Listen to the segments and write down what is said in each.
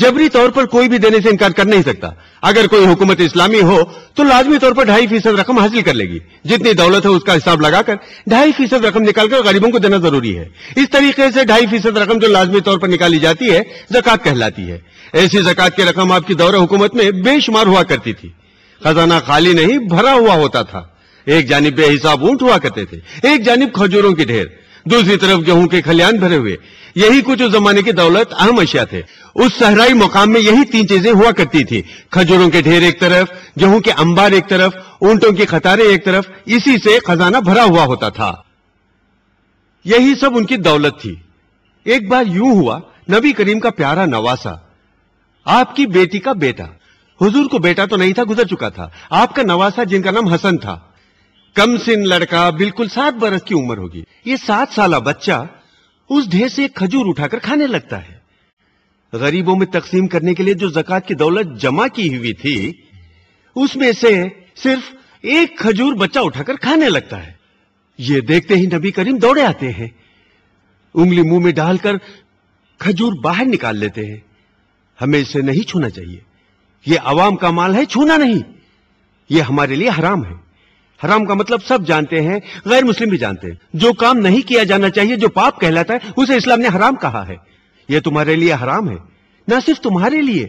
जबरी तौर पर कोई भी देने से इनकार कर नहीं सकता। अगर कोई हुकूमत इस्लामी हो तो लाजमी तौर पर 2.5% रकम हासिल कर लेगी। जितनी दौलत है उसका हिसाब लगाकर 2.5% रकम निकालकर गरीबों को देना जरूरी है। इस तरीके से 2.5% रकम जो लाजमी तौर पर निकाली जाती है जक़ात कहलाती है। ऐसी जक़ात की रकम आपकी दौर हुकूमत में बेशुमार हुआ करती थी। खजाना खाली नहीं भरा हुआ होता था। एक जानिब बेहिसाब ऊंट हुआ करते थे, एक जानिब खजूरों के ढेर, दूसरी तरफ गेहूं के खलियान भरे हुए। यही कुछ उस जमाने की दौलत अहम अशिया थे। उस सहराई मुकाम में यही तीन चीजें हुआ करती थी। खजूरों के ढेर एक तरफ, गेहूं के अंबार एक तरफ, ऊंटों की खतारें एक तरफ। इसी से खजाना भरा हुआ होता था। यही सब उनकी दौलत थी। एक बार यूं हुआ, नबी करीम का प्यारा नवासा, आपकी बेटी का बेटा, हुजूर को बेटा तो नहीं था, गुजर चुका था, आपका नवासा जिनका नाम हसन था, कम सिन लड़का, बिल्कुल 7 बरस की उम्र होगी। ये 7 साला बच्चा उस ढेर से एक खजूर उठाकर खाने लगता है। गरीबों में तकसीम करने के लिए जो जक़ात की दौलत जमा की हुई थी, उसमें से सिर्फ एक खजूर बच्चा उठाकर खाने लगता है। ये देखते ही नबी करीम दौड़े आते हैं, उंगली मुंह में डालकर खजूर बाहर निकाल लेते हैं। हमें इसे नहीं छूना चाहिए, ये अवाम का माल है, छूना नहीं, ये हमारे लिए हराम है। हराम का मतलब सब जानते हैं, गैर मुस्लिम भी जानते हैं। जो काम नहीं किया जाना चाहिए, जो पाप कहलाता है, उसे इस्लाम ने हराम कहा है। यह तुम्हारे लिए हराम है, ना सिर्फ तुम्हारे लिए,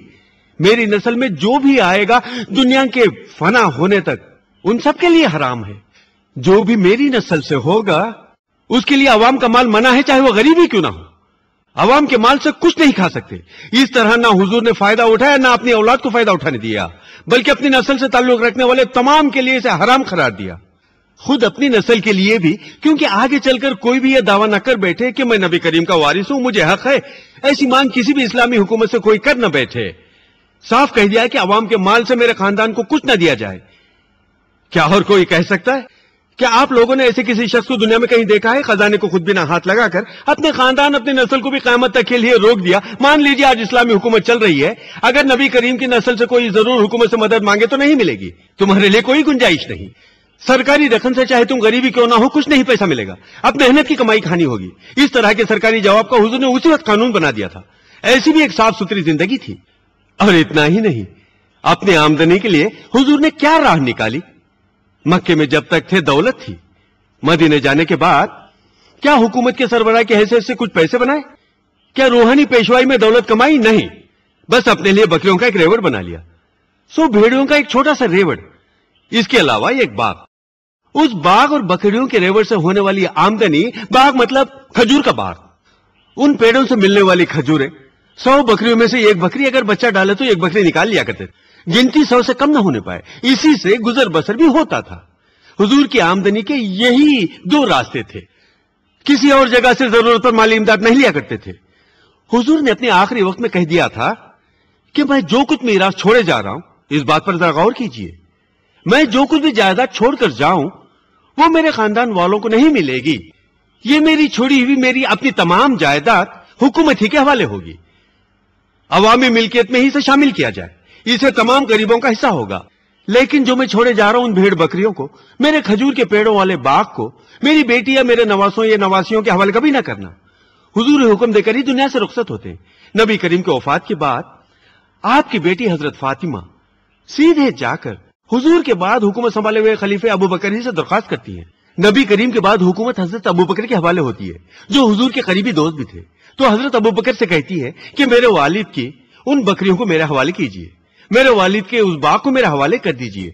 मेरी नस्ल में जो भी आएगा दुनिया के फना होने तक, उन सबके लिए हराम है। जो भी मेरी नस्ल से होगा उसके लिए अवाम का माल मना है, चाहे वह गरीब ही क्यों ना हो। अवाम के माल से कुछ नहीं खा सकते। इस तरह ना हुजूर ने फायदा उठाया, ना अपनी औलाद को फायदा उठाने दिया, बल्कि अपनी नस्ल से ताल्लुक रखने वाले तमाम के लिए इसे हराम करार दिया, खुद अपनी नस्ल के लिए भी। क्योंकि आगे चलकर कोई भी यह दावा न कर बैठे कि मैं नबी करीम का वारिस हूं, मुझे हक है। ऐसी मांग किसी भी इस्लामी हुकूमत से कोई कर न बैठे। साफ कह दिया कि अवाम के माल से मेरे खानदान को कुछ न दिया जाए। क्या और कोई कह सकता है? क्या आप लोगों ने ऐसे किसी शख्स को दुनिया में कहीं देखा है, खजाने को खुद बिना हाथ लगाकर अपने खानदान, अपने नस्ल को भी क़यामत तक के लिए रोक दिया? मान लीजिए आज इस्लामी हुकूमत चल रही है, अगर नबी करीम की नस्ल से कोई जरूर हुकूमत से मदद मांगे तो नहीं मिलेगी। तुम्हारे लिए कोई गुंजाइश नहीं। सरकारी रकम से चाहे तुम गरीबी क्यों ना हो, कुछ नहीं पैसा मिलेगा। अब मेहनत की कमाई खानी होगी। इस तरह के सरकारी जवाब का हुजूर ने उसी वक्त कानून बना दिया था। ऐसी भी एक साफ सुथरी जिंदगी थी। और इतना ही नहीं, अपनी आमदनी के लिए हुजूर ने क्या राह निकाली। मक्के में जब तक थे दौलत थी, मदीने जाने के बाद क्या हुकूमत के सरबराह की हैसियत से कुछ पैसे बनाए? क्या रूहानी पेशवाई में दौलत कमाई? नहीं, बस अपने लिए बकरियों का एक रेवड़ बना लिया, 100 भेड़ियों का एक छोटा सा रेवड़, इसके अलावा एक बाग। उस बाग और बकरियों के रेवड़ से होने वाली आमदनी, बाग मतलब खजूर का बाग, उन पेड़ों से मिलने वाली खजूरें, 100 बकरियों में से एक बकरी अगर बच्चा डाले तो एक बकरी निकाल लिया करते, गिनती 100 से कम न होने पाए। इसी से गुजर बसर भी होता था। हुजूर की आमदनी के यही 2 रास्ते थे। किसी और जगह से जरूरत पर माली इमदाद नहीं लिया करते थे। हुजूर ने अपने आखिरी वक्त में कह दिया था कि मैं जो कुछ मीरास छोड़े जा रहा हूं, इस बात पर जरा गौर कीजिए, मैं जो कुछ भी जायदाद छोड़कर जाऊं वो मेरे खानदान वालों को नहीं मिलेगी। ये मेरी छोड़ी हुई, मेरी अपनी तमाम जायदाद हुकूमत ही के हवाले होगी। अवामी मिल्कियत में ही इसे शामिल किया जाए, इसे तमाम गरीबों का हिस्सा होगा। लेकिन जो मैं छोड़े जा रहा हूं, उन भेड़ बकरियों को, मेरे खजूर के पेड़ों वाले बाग को, मेरी बेटी या मेरे नवासों या नवासियों के हवाले कभी ना करना। हुजूर हुक्म देकर ही दुनिया से रुखसत होते हैं। नबी करीम के वफात के बाद आपकी बेटी हजरत फातिमा सीधे जाकर हुजूर के बाद हुकूमत संभाले हुए खलीफे अबू बकर ही से दरख्वास्त करती है। नबी करीम के बाद हुकूमत हजरत अबू बकर के हवाले होती है, जो हुजूर के करीबी दोस्त भी थे। तो हजरत अबू बकर से कहती है कि मेरे वालिद की उन बकरियों को मेरे हवाले कीजिए, मेरे वालिद के उस बाग को मेरे हवाले कर दीजिए।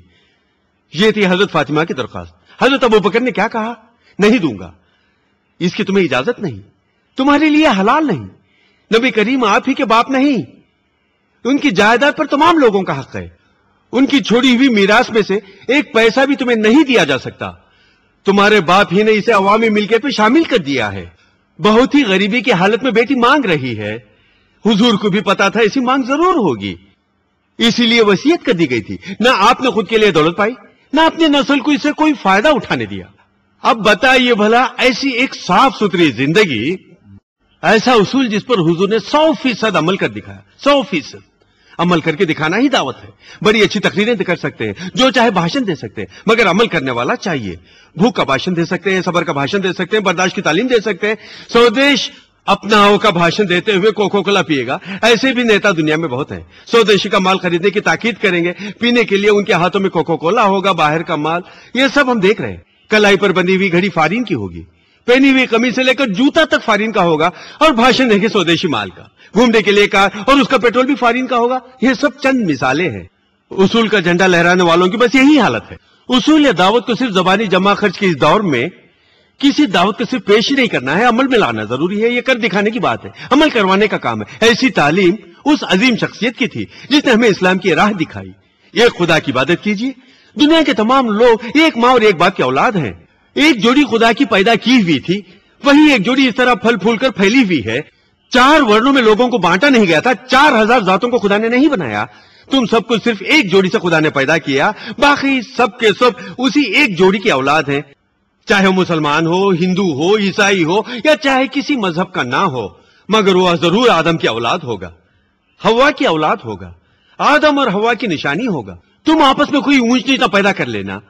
यह थी हजरत फातिमा की दरख्वास्त। हजरत अबू बकर ने क्या कहा? नहीं दूंगा, इसकी तुम्हें इजाजत नहीं, तुम्हारे लिए हलाल नहीं। नबी करीम आप ही के बाप नहीं, उनकी जायदाद पर तमाम लोगों का हक है। उनकी छोड़ी हुई मीरास में से एक पैसा भी तुम्हें नहीं दिया जा सकता। तुम्हारे बाप ही ने इसे अवामी मिल्कियत में शामिल कर दिया है। बहुत ही गरीबी की हालत में बेटी मांग रही है। हुजूर को भी पता था ऐसी मांग जरूर होगी, इसीलिए वसीयत कर दी गई थी। ना आपने खुद के लिए दौलत पाई, ना अपने नस्ल को इससे कोई फायदा उठाने दिया। अब बताइए भला, ऐसी एक साफ सुथरी जिंदगी, ऐसा उसूल जिस पर हुजूर ने 100% अमल कर दिखाया। 100% अमल करके दिखाना ही दावत है। बड़ी अच्छी तकरीरें कर सकते हैं, जो चाहे भाषण दे सकते हैं, मगर अमल करने वाला चाहिए। भूख का भाषण दे सकते हैं, सबर का भाषण दे सकते हैं, बर्दाश्त की तालीम दे सकते हैं, स्वदेश अपना हो का भाषण देते हुए कोको कोला पिएगा। ऐसे भी नेता दुनिया में बहुत हैं। स्वदेशी का माल खरीदने की ताकीद करेंगे, पीने के लिए उनके हाथों में कोको कोला होगा, बाहर का माल, ये सब हम देख रहे हैं। कलाई पर बंधी हुई घड़ी फारीन की होगी, पहनी हुई कमीज से लेकर जूता तक फारीन का होगा और भाषण देंगे स्वदेशी माल का। घूमने के लिए कार और उसका पेट्रोल भी फारीन का होगा। ये सब चंद मिसालें हैं। उसूल का झंडा लहराने वालों की बस यही हालत है। उसूल या दावत को सिर्फ जबानी जमा खर्च के इस दौर में किसी दावत को सिर्फ पेश नहीं करना है, अमल में लाना जरूरी है। यह कर दिखाने की बात है, अमल करवाने का काम है। ऐसी तालीम उस अजीम शख्सियत की थी जिसने हमें इस्लाम की राह दिखाई। एक खुदा की इबादत कीजिए। दुनिया के तमाम लोग एक माँ और एक बाप की औलाद हैं। एक जोड़ी खुदा की पैदा की हुई थी, वही एक जोड़ी इस तरह फल फूल कर फैली हुई है। 4 वर्णों में लोगों को बांटा नहीं गया था, 4000 जातों को खुदा ने नहीं बनाया। तुम सबको सिर्फ एक जोड़ी से खुदा ने पैदा किया, बाकी सब के सब उसी एक जोड़ी की औलाद हैं। चाहे वो मुसलमान हो, हिंदू हो, ईसाई हो या चाहे किसी मजहब का ना हो, मगर वह जरूर आदम की औलाद होगा, हवा की औलाद होगा, आदम और हवा की निशानी होगा। तुम आपस में कोई ऊंच नीच ना पैदा कर लेना।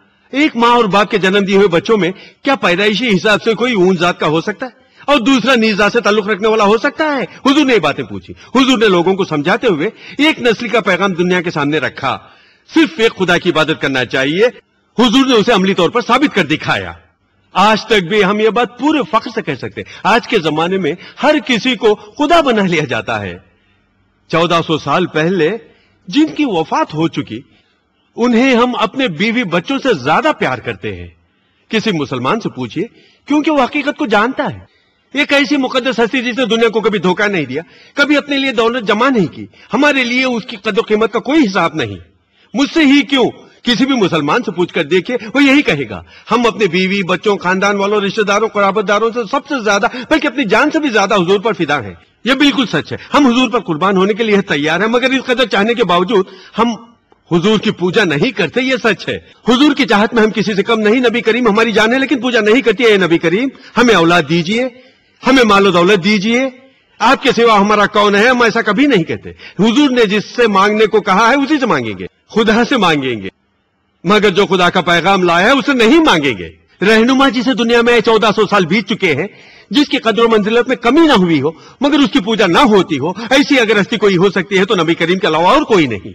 एक माँ और बाप के जन्म दिए हुए बच्चों में क्या पैदाइशी हिसाब से कोई ऊंच जात का हो सकता है और दूसरा नीच जात से ताल्लुक रखने वाला हो सकता है? हुजूर ने बातें पूछी। हुजूर ने लोगों को समझाते हुए एक नस्ल का पैगाम दुनिया के सामने रखा। सिर्फ एक खुदा की इबादत करना चाहिए। हुजूर ने उसे अमली तौर पर साबित कर दिखाया। आज तक भी हम ये बात पूरे फख्र से कह सकते हैं। आज के जमाने में हर किसी को खुदा बना लिया जाता है। 1400 साल पहले जिनकी वफात हो चुकी, उन्हें हम अपने बीवी बच्चों से ज्यादा प्यार करते हैं। किसी मुसलमान से पूछिए, क्योंकि वो हकीकत को जानता है। एक ऐसी मुकद्दस हस्ती जिसने दुनिया को कभी धोखा नहीं दिया, कभी अपने लिए दौलत जमा नहीं की। हमारे लिए उसकी कदर कीमत का कोई हिसाब नहीं। मुझसे ही क्यों, किसी भी मुसलमान से पूछकर देखिए, वो यही कहेगा। हम अपने बीवी बच्चों, खानदान वालों, रिश्तेदारों, कराबतदारों से सबसे ज्यादा, बल्कि अपनी जान से भी ज्यादा हुजूर पर फिदा है। यह बिल्कुल सच है। हम हुजूर पर कुर्बान होने के लिए तैयार हैं, मगर इस कदर चाहने के बावजूद हम हुजूर की पूजा नहीं करते। ये सच है। हुजूर की चाहत में हम किसी से कम नहीं। नबी करीम हमारी जान है, लेकिन पूजा नहीं करती है। नबी करीम, हमें औलाद दीजिए, हमें मालो दौलत दीजिए, आपके सिवा हमारा कौन है, हम ऐसा कभी नहीं कहते। हुजूर ने जिससे मांगने को कहा है उसी से मांगेंगे, खुदा से मांगेंगे, मगर जो खुदा का पैगाम लाया है उसे नहीं मांगेंगे। रहनुमा जिसे दुनिया में 1400 साल बीत चुके हैं, जिसकी कदर मंजिलत में कमी ना हुई हो मगर उसकी पूजा ना होती हो, ऐसी अगर हस्ती कोई हो सकती है तो नबी करीम के अलावा और कोई नहीं।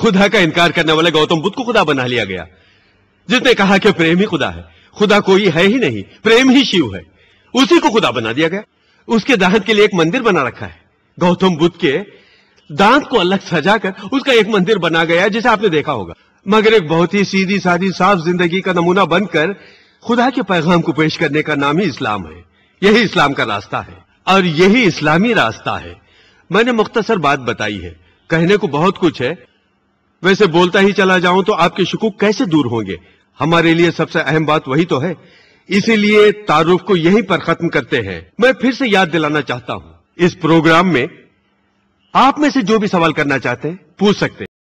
खुदा का इनकार करने वाले गौतम बुद्ध को खुदा बना लिया गया, जिसने कहा कि प्रेम ही खुदा है, खुदा कोई है ही नहीं, प्रेम ही शिव है, उसी को खुदा बना दिया गया। उसके दांत के लिए एक मंदिर बना रखा है। गौतम बुद्ध के दांत को अलग सजाकर उसका एक मंदिर बना गया, जिसे आपने देखा होगा, मगर एक बहुत ही सीधी सादी साफ जिंदगी का नमूना बनकर खुदा के पैगाम को पेश करने का नाम ही इस्लाम है। यही इस्लाम का रास्ता है और यही इस्लामी रास्ता है। मैंने मुख्तसर बात बताई है, कहने को बहुत कुछ है। वैसे बोलता ही चला जाऊं तो आपके शकूक कैसे दूर होंगे? हमारे लिए सबसे अहम बात वही तो है, इसीलिए तारुफ को यहीं पर खत्म करते हैं। मैं फिर से याद दिलाना चाहता हूं, इस प्रोग्राम में आप में से जो भी सवाल करना चाहते हैं पूछ सकते हैं।